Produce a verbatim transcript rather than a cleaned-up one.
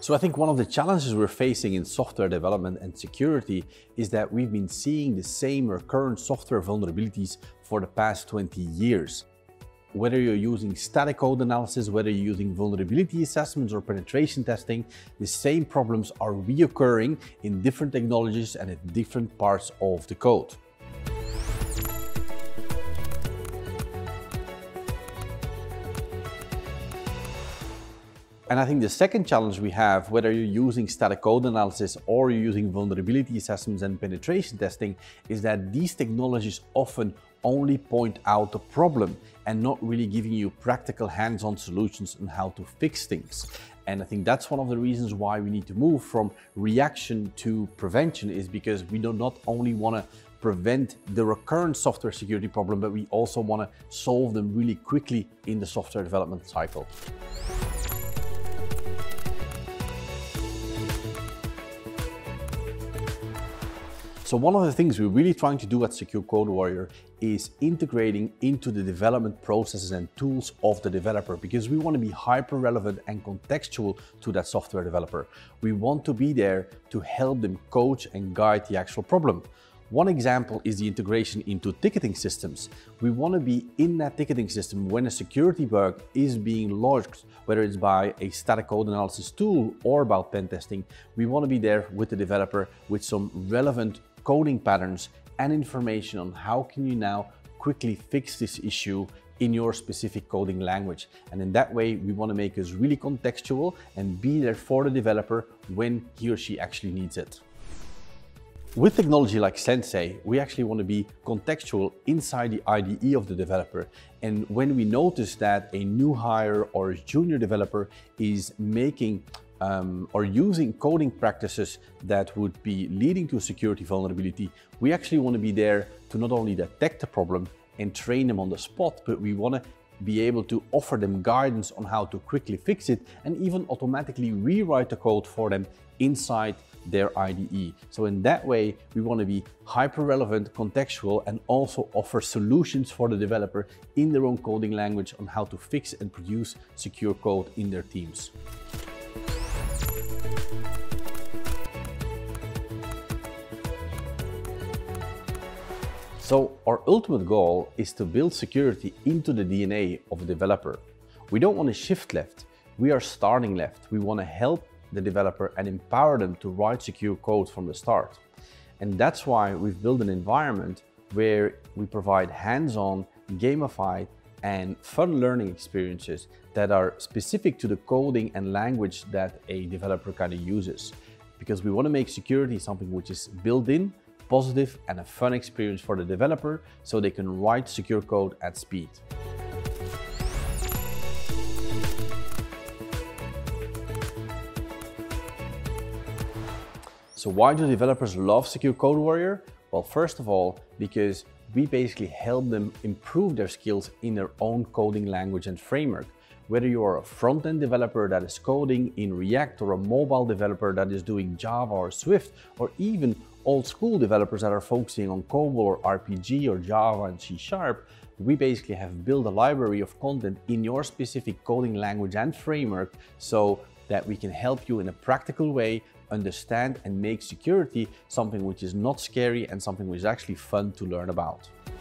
So I think one of the challenges we're facing in software development and security is that we've been seeing the same recurrent software vulnerabilities for the past twenty years. Whether you're using static code analysis, whether you're using vulnerability assessments or penetration testing, the same problems are reoccurring in different technologies and at different parts of the code. And I think the second challenge we have, whether you're using static code analysis or you're using vulnerability assessments and penetration testing, is that these technologies often only point out the problem and not really giving you practical hands-on solutions on how to fix things. And I think that's one of the reasons why we need to move from reaction to prevention, is because we do not only want to prevent the recurrent software security problem, but we also want to solve them really quickly in the software development cycle. So one of the things we're really trying to do at Secure Code Warrior is integrating into the development processes and tools of the developer, because we want to be hyper relevant and contextual to that software developer. We want to be there to help them coach and guide the actual problem. One example is the integration into ticketing systems. We want to be in that ticketing system when a security bug is being lodged, whether it's by a static code analysis tool or about pen testing. We want to be there with the developer with some relevant coding patterns and information on how can you now quickly fix this issue in your specific coding language. And in that way, we want to make us really contextual and be there for the developer when he or she actually needs it. With technology like Sensei, we actually want to be contextual inside the I D E of the developer. And when we notice that a new hire or a junior developer is making Um, or using coding practices that would be leading to a security vulnerability, we actually want to be there to not only detect the problem and train them on the spot, but we want to be able to offer them guidance on how to quickly fix it and even automatically rewrite the code for them inside their I D E. So in that way, we want to be hyper-relevant, contextual, and also offer solutions for the developer in their own coding language on how to fix and produce secure code in their teams. So our ultimate goal is to build security into the D N A of a developer. We don't want to shift left. We are starting left. We want to help the developer and empower them to write secure code from the start. And that's why we've built an environment where we provide hands-on, gamified, and fun learning experiences that are specific to the coding and language that a developer kind of uses. Because we want to make security something which is built in, positive and a fun experience for the developer so they can write secure code at speed. So why do developers love Secure Code Warrior? Well, first of all, because we basically help them improve their skills in their own coding language and framework. Whether you're a front-end developer that is coding in React or a mobile developer that is doing Java or Swift, or even old school developers that are focusing on COBOL or R P G or Java and C sharp, we basically have built a library of content in your specific coding language and framework so that we can help you in a practical way understand and make security something which is not scary and something which is actually fun to learn about.